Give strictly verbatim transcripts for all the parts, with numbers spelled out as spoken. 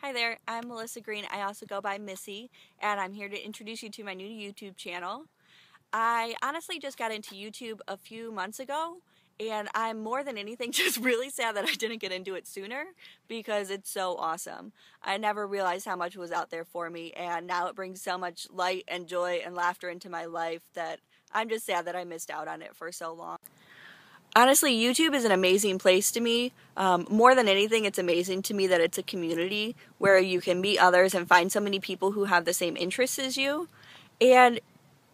Hi there, I'm Melissa Green. I also go by Missy, and I'm here to introduce you to my new YouTube channel. I honestly just got into YouTube a few months ago, and I'm more than anything just really sad that I didn't get into it sooner because it's so awesome. I never realized how much was out there for me, and now it brings so much light and joy and laughter into my life that I'm just sad that I missed out on it for so long. Honestly, YouTube is an amazing place to me. Um, more than anything, it's amazing to me that it's a community where you can meet others and find so many people who have the same interests as you. And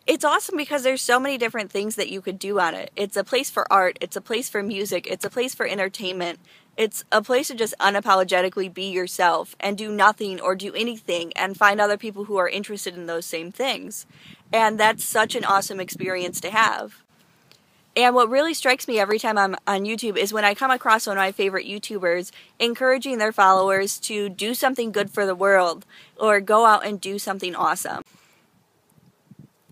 it's awesome because there's so many different things that you could do on it. It's a place for art. It's a place for music. It's a place for entertainment. It's a place to just unapologetically be yourself and do nothing or do anything and find other people who are interested in those same things. And that's such an awesome experience to have. And what really strikes me every time I'm on YouTube is when I come across one of my favorite YouTubers encouraging their followers to do something good for the world or go out and do something awesome.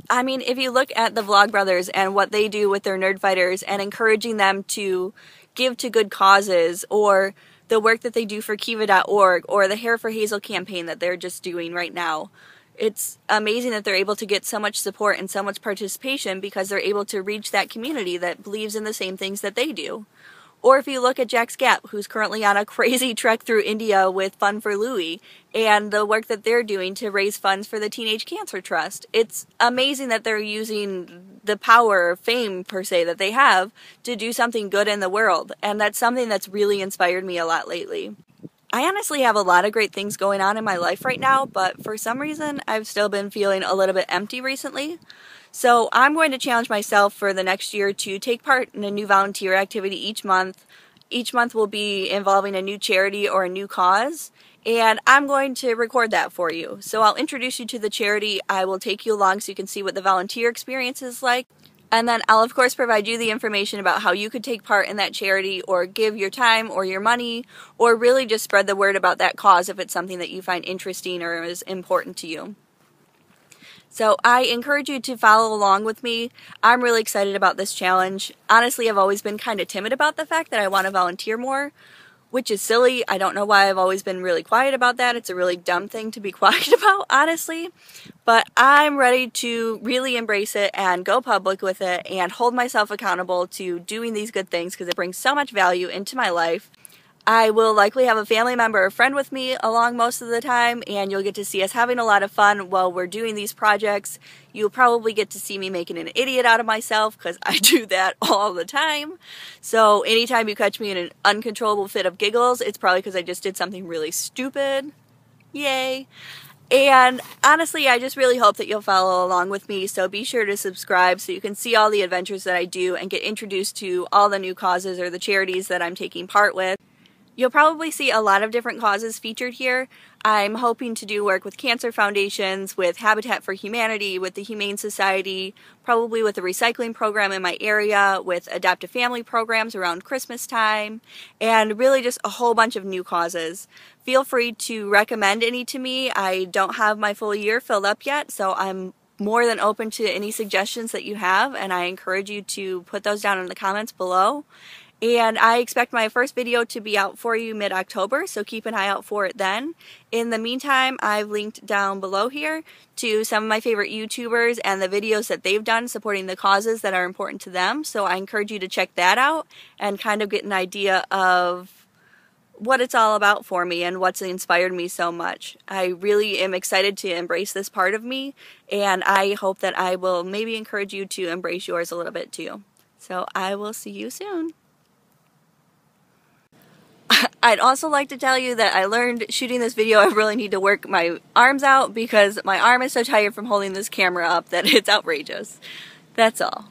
I mean, if you look at the Vlogbrothers and what they do with their nerdfighters and encouraging them to give to good causes, or the work that they do for Kiva dot org, or the Hair for Hazel campaign that they're just doing right now, it's amazing that they're able to get so much support and so much participation because they're able to reach that community that believes in the same things that they do. Or if you look at JacksGap, who's currently on a crazy trek through India with Fund for Louie, and the work that they're doing to raise funds for the Teenage Cancer Trust. It's amazing that they're using the power, fame per se, that they have to do something good in the world. And that's something that's really inspired me a lot lately. I honestly have a lot of great things going on in my life right now, but for some reason I've still been feeling a little bit empty recently. So I'm going to challenge myself for the next year to take part in a new volunteer activity each month. Each month will be involving a new charity or a new cause, and I'm going to record that for you. So I'll introduce you to the charity, I will take you along so you can see what the volunteer experience is like. And then I'll, of course, provide you the information about how you could take part in that charity or give your time or your money or really just spread the word about that cause if it's something that you find interesting or is important to you. So I encourage you to follow along with me. I'm really excited about this challenge. Honestly, I've always been kind of timid about the fact that I want to volunteer more, which is silly. I don't know why I've always been really quiet about that. It's a really dumb thing to be quiet about, honestly. But I'm ready to really embrace it and go public with it and hold myself accountable to doing these good things because it brings so much value into my life. I will likely have a family member or friend with me along most of the time, and you'll get to see us having a lot of fun while we're doing these projects. You'll probably get to see me making an idiot out of myself because I do that all the time. So anytime you catch me in an uncontrollable fit of giggles, it's probably because I just did something really stupid. Yay! And honestly, I just really hope that you'll follow along with me, so be sure to subscribe so you can see all the adventures that I do and get introduced to all the new causes or the charities that I'm taking part with. You'll probably see a lot of different causes featured here. I'm hoping to do work with cancer foundations, with Habitat for Humanity, with the Humane Society, probably with a recycling program in my area, with adoptive family programs around Christmas time, and really just a whole bunch of new causes. Feel free to recommend any to me. I don't have my full year filled up yet, so I'm more than open to any suggestions that you have, and I encourage you to put those down in the comments below. And I expect my first video to be out for you mid-October, so keep an eye out for it then. In the meantime, I've linked down below here to some of my favorite YouTubers and the videos that they've done supporting the causes that are important to them. So I encourage you to check that out and kind of get an idea of what it's all about for me and what's inspired me so much. I really am excited to embrace this part of me, and I hope that I will maybe encourage you to embrace yours a little bit too. So I will see you soon. I'd also like to tell you that I learned shooting this video I really need to work my arms out because my arm is so tired from holding this camera up that it's outrageous. That's all.